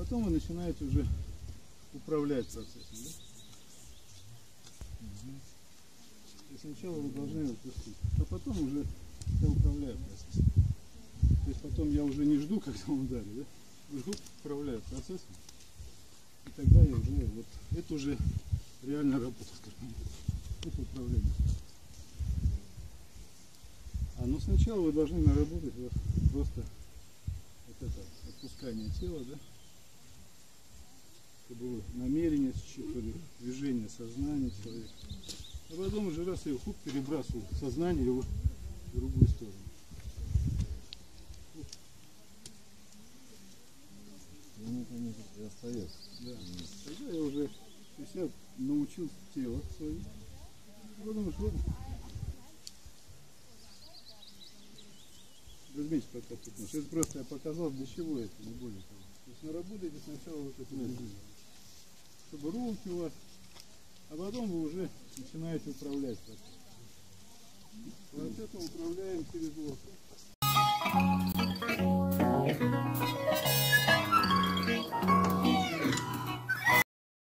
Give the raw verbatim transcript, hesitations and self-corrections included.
Потом вы начинаете уже управлять процессом. Да? Угу. И сначала вы должны отпустить, а потом уже я управляю процессом. То есть потом я уже не жду, когда он ударит, да? Жду, управляю процессом. И тогда я уже, вот, это уже реально работа, скажем, это управление. А ну сначала вы должны наработать вот, просто вот это отпускание тела, да? Это было намерение, считывали, движение сознания человека. А потом уже раз я его хуп перебрасывал сознание его в другую сторону. Ну, конечно, и остается. Да. Тогда я уже я научил тело свое. Потом шло. Возьмите пока тут. Сейчас просто я показал, для чего это, не более того. То есть наработайте сначала вот это движение, чтобы руки у вас, а потом вы уже начинаете управлять. Вот это управляем через локоть.